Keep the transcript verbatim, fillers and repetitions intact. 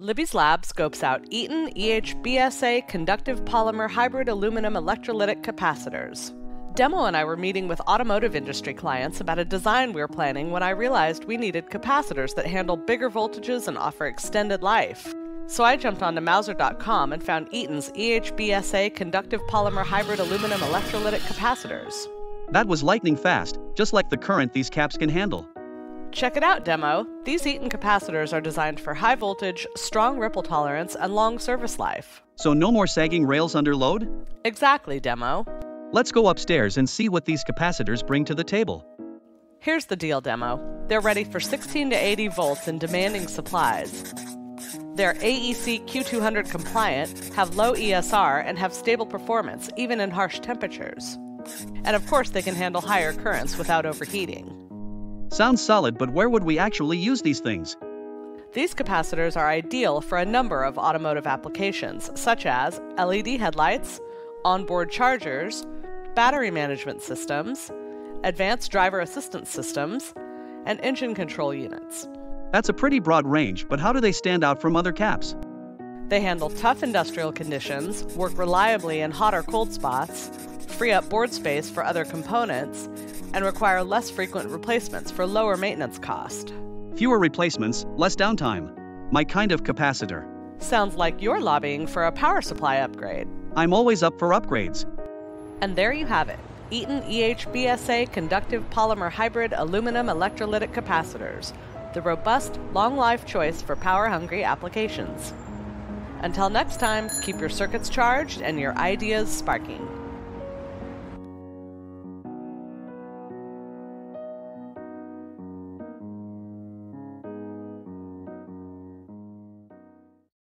Libby's Lab scopes out Eaton E H B S A Conductive Polymer Hybrid Aluminum Electrolytic Capacitors. Demo and I were meeting with automotive industry clients about a design we were planning when I realized we needed capacitors that handle bigger voltages and offer extended life. So I jumped onto Mouser dot com and found Eaton's E H B S A Conductive Polymer Hybrid Aluminum Electrolytic Capacitors. That was lightning fast, just like the current these caps can handle. Check it out, Demo! These Eaton capacitors are designed for high voltage, strong ripple tolerance, and long service life. So no more sagging rails under load? Exactly, Demo. Let's go upstairs and see what these capacitors bring to the table. Here's the deal, Demo. They're ready for sixteen to eighty volts in demanding supplies. They're A E C Q two hundred compliant, have low E S R, and have stable performance, even in harsh temperatures. And of course, they can handle higher currents without overheating. Sounds solid, but where would we actually use these things? These capacitors are ideal for a number of automotive applications, such as L E D headlights, onboard chargers, battery management systems, advanced driver assistance systems, and engine control units. That's a pretty broad range, but how do they stand out from other caps? They handle tough industrial conditions, work reliably in hot or cold spots, free up board space for other components, and require less frequent replacements for lower maintenance cost. Fewer replacements, less downtime. My kind of capacitor. Sounds like you're lobbying for a power supply upgrade. I'm always up for upgrades. And there you have it, Eaton E H B S A Conductive Polymer Hybrid Aluminum Electrolytic Capacitors, the robust, long-life choice for power-hungry applications. Until next time, keep your circuits charged and your ideas sparking.